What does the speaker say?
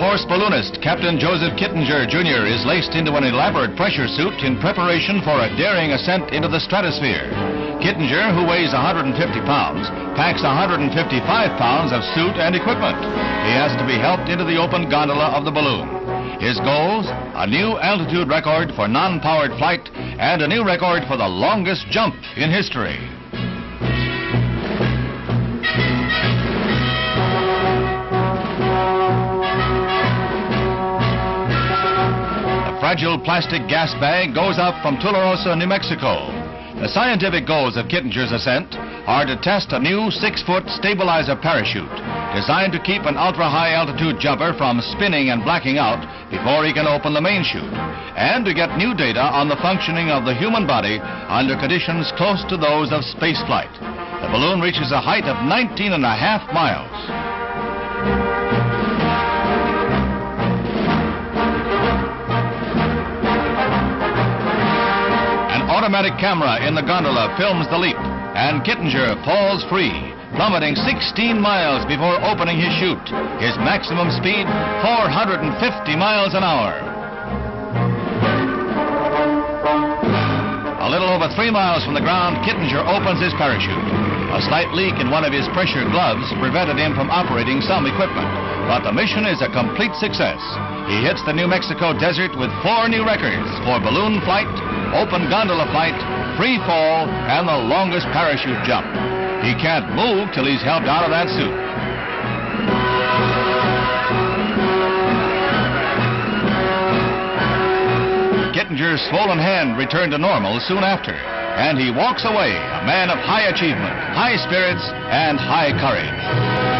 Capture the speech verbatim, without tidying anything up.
Force balloonist Captain Joseph Kittinger Junior is laced into an elaborate pressure suit in preparation for a daring ascent into the stratosphere. Kittinger, who weighs one hundred fifty pounds, packs one hundred fifty-five pounds of suit and equipment. He has to be helped into the open gondola of the balloon. His goals, a new altitude record for non-powered flight and a new record for the longest jump in history. The fragile plastic gas bag goes up from Tularosa, New Mexico. The scientific goals of Kittinger's ascent are to test a new six-foot stabilizer parachute designed to keep an ultra-high altitude jumper from spinning and blacking out before he can open the main chute, and to get new data on the functioning of the human body under conditions close to those of spaceflight. The balloon reaches a height of nineteen and a half miles. Automatic camera in the gondola films the leap, and Kittinger falls free, plummeting sixteen miles before opening his chute. His maximum speed, four hundred fifty miles an hour. A little over three miles from the ground, Kittinger opens his parachute. A slight leak in one of his pressure gloves prevented him from operating some equipment, but the mission is a complete success. He hits the New Mexico desert with four new records for balloon flight, open gondola flight, free fall, and the longest parachute jump. He can't move till he's helped out of that suit. Kittinger's swollen hand returned to normal soon after, and he walks away a man of high achievement, high spirits, and high courage.